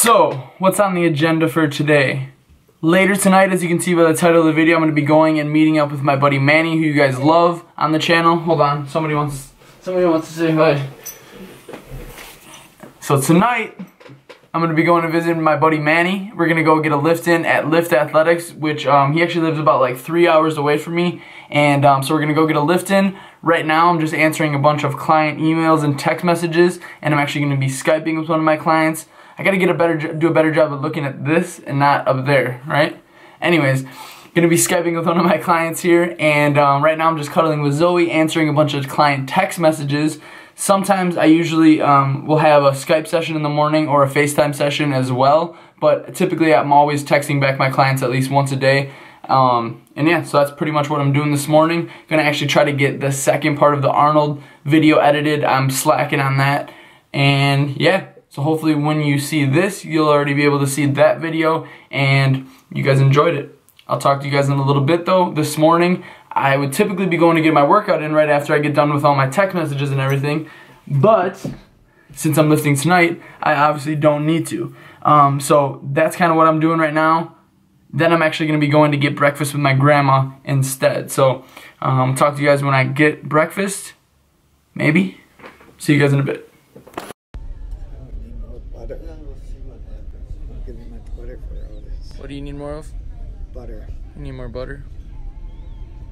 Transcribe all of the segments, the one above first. So, what's on the agenda for today? Later tonight, as you can see by the title of the video, I'm going to be going and meeting up with my buddy Manny, who you guys love on the channel. Hold on, somebody wants to say hi. So tonight, I'm going to be going to visit my buddy Manny. We're going to go get a lift in at Lift Athletics, which he actually lives about like 3 hours away from me. And so we're going to go get a lift in. Right now, I'm just answering a bunch of client emails and text messages, and I'm actually going to be Skyping with one of my clients. I gotta do a better job of looking at this and not up there, right? Anyways, gonna be Skyping with one of my clients here, and right now I'm just cuddling with Zoe, answering a bunch of client text messages. Sometimes I usually will have a Skype session in the morning or a FaceTime session as well, but typically I'm always texting back my clients at least once a day. And yeah, so that's pretty much what I'm doing this morning. Gonna actually try to get the second part of the Arnold video edited. I'm slacking on that, and yeah. So hopefully when you see this, you'll already be able to see that video and you guys enjoyed it. I'll talk to you guys in a little bit though. This morning, I would typically be going to get my workout in right after I get done with all my text messages and everything, but since I'm lifting tonight, I obviously don't need to. So that's kind of what I'm doing right now. Then I'm actually going to be going to get breakfast with my grandma instead. So I'll talk to you guys when I get breakfast, maybe. See you guys in a bit. What do you need more of? Butter. You need more butter?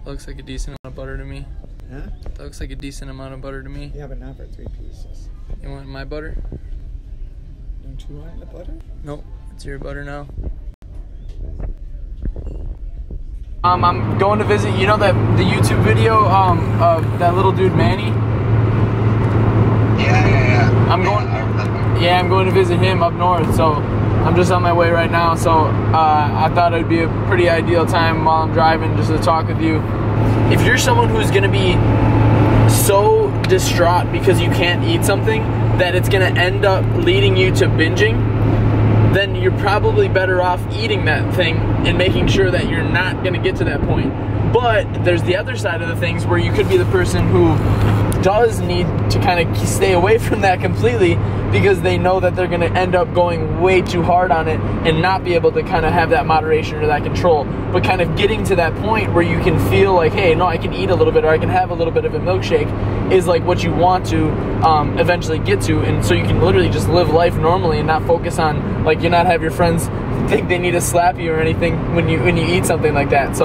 That looks like a decent amount of butter to me. Huh? That looks like a decent amount of butter to me. Yeah, but not for 3 pieces. You want my butter? Don't you want the butter? Nope, it's your butter now. I'm going to visit, you know the YouTube video of that little dude Manny? Yeah. I'm going to visit him up north, so I'm just on my way right now, so I thought it would be a pretty ideal time while I'm driving just to talk with you. If you're someone who's going to be so distraught because you can't eat something that it's going to end up leading you to binging, then you're probably better off eating that thing and making sure that you're not going to get to that point. But there's the other side of the things where you could be the person who does need to kind of stay away from that completely because they know that they're going to end up going way too hard on it and not be able to kind of have that moderation or that control, but kind of getting to that point where you can feel like, hey, no, I can eat a little bit or I can have a little bit of a milkshake is like what you want to eventually get to, and so you can literally just live life normally and not focus on, like, you not have your friends think they need to slap you or anything when you eat something like that. So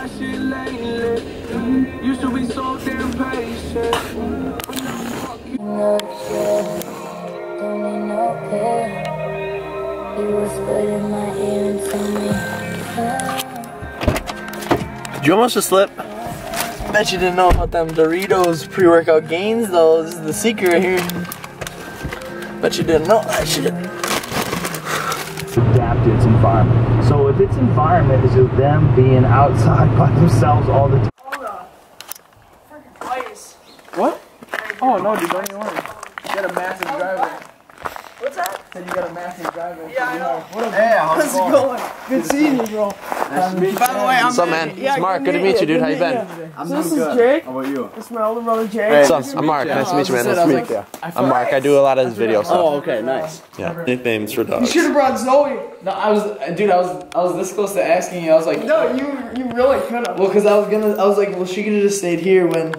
did you almost just slip? Bet you didn't know about them Doritos pre-workout gains though. This is the secret right here. Bet you didn't know that shit. Adapt its environment. So if its environment is just them being outside by themselves all the time. Hold up. Freaking place. What? Oh no, dude, don't even worry. You got a massive driver. What's that? Said you got a massive driver. Yeah, I know. What up, man? How's it going? Good seeing you, bro. Nice to meet you. By the way, I'm Manny. Yeah, it's Mark. Good to meet you, dude. How you been? I'm so good. This is Jake. How about you? It's my older brother, Jake. Hey, what's up? I'm Mark. Nice to meet you, man. Nice to meet you. I'm Mark. I do a lot of his video stuff. Oh, okay, nice. Yeah. Nicknames for dogs. You should have brought Zoe. No, I was this close to asking you. I was like, no, you really could have. Well, because I was like, well, she could have just stayed here when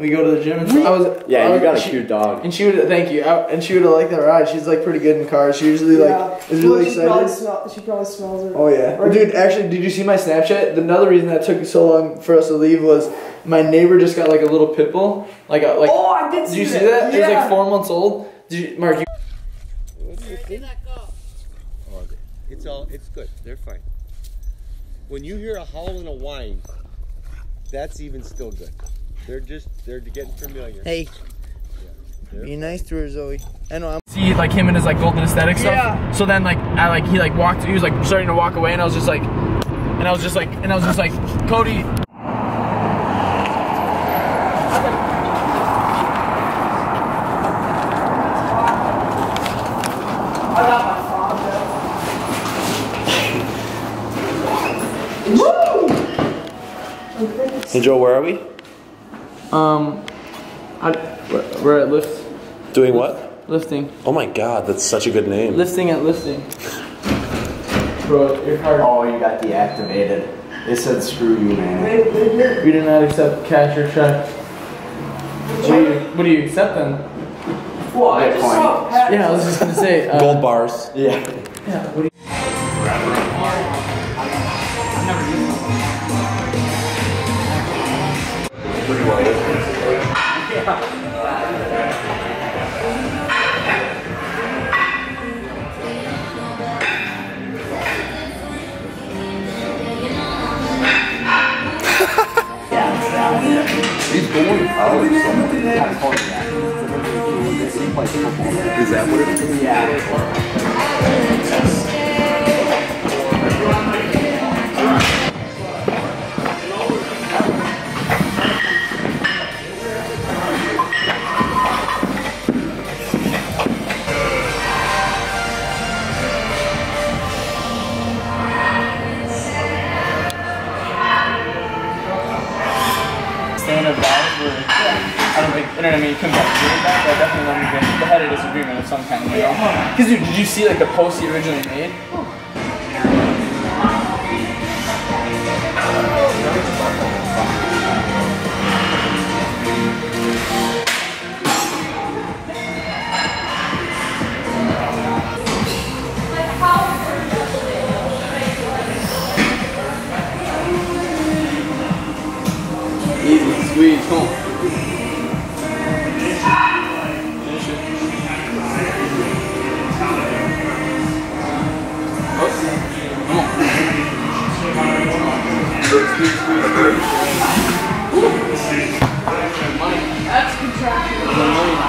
we go to the gym and stuff. Yeah, you got a cute dog. And she would, thank you. And she would have liked that ride. She's like pretty good in cars. She usually is really excited. She probably smells her. Oh yeah. Or dude, actually, did you see my Snapchat? Another reason that took so long for us to leave was my neighbor just got like a little pit bull. Like. Oh, I did see that. Did you see that? Yeah. It was like 4 months old. Did you, Mark? Where did that go? Oh, it's good. They're fine. When you hear a howl and a whine, that's even still good. They're getting familiar. Hey, yeah, be nice to her, Zoe. I know. See, like him and his like golden aesthetic stuff. Yeah. So then, like, he was like starting to walk away, and I was just like, Cody. Hey, Joe, where are we? We're at Lyft. Doing what? Lifting. Oh my god, that's such a good name. Lifting at lifting. Bro, your card. Oh, you got deactivated. It said screw you, man. We did not accept cash or check. What do you accept then? Well, I just saw cash. Yeah, I was just gonna say. Gold bars. Yeah. Yeah. What do you Is that what it is? Yeah. Standard balance. I don't think, you know what I mean, you couldn't get doing that, but I definitely wouldn't have been, had a disagreement of some kind, you know? Because dude, did you see like the post he originally made? Easy, sweet, cool.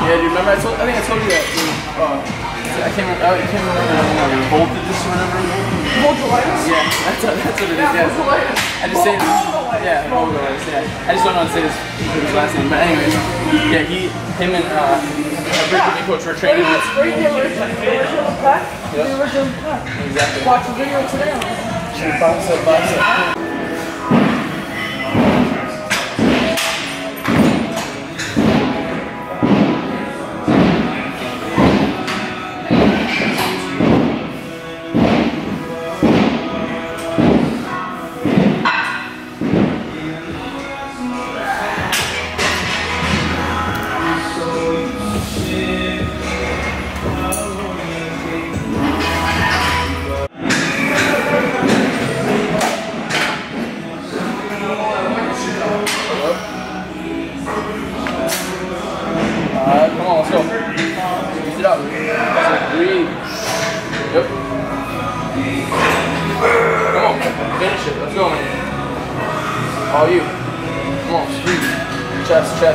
Yeah, dude, remember I think I told you that. I can't remember voltages or whatever. Voltalitis? Yeah, that's what it is. Yeah, voltalitis. I just say yeah, voltalitis. Yeah, I just don't know how to say his last name. But anyways, yeah, him and Brittany coach were training. That's right. The original pack. The original pack. Exactly. Watch the video today. Box up.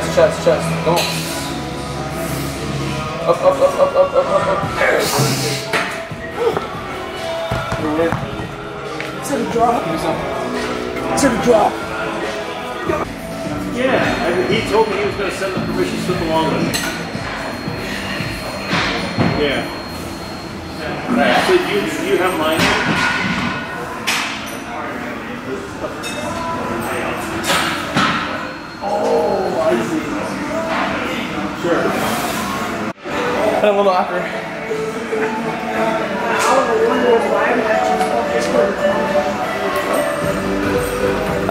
Chest. Come on. Up. It's a drop. Yeah, he told me he was going to send the permission slip along with me. Yeah. Right. So you have mine? Sure. And a little awkward. I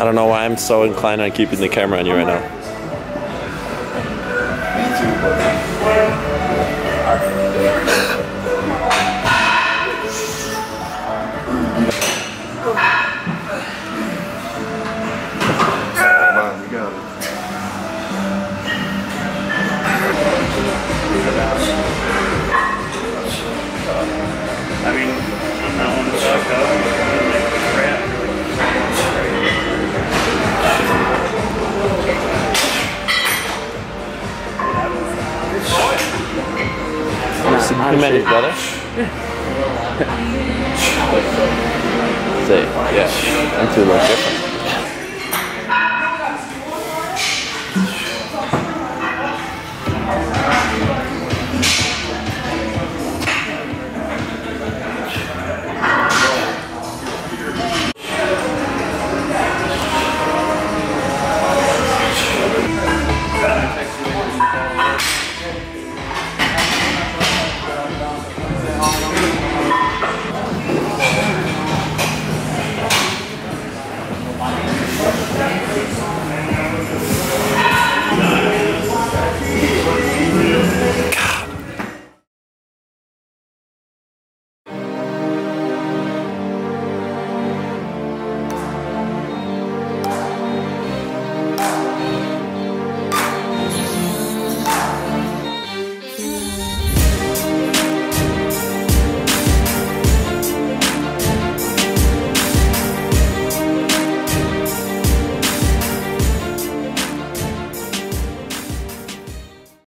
don't know why I'm so inclined on keeping the camera on you right now. You met his brother? Yeah. Say, yeah, I'm too much different.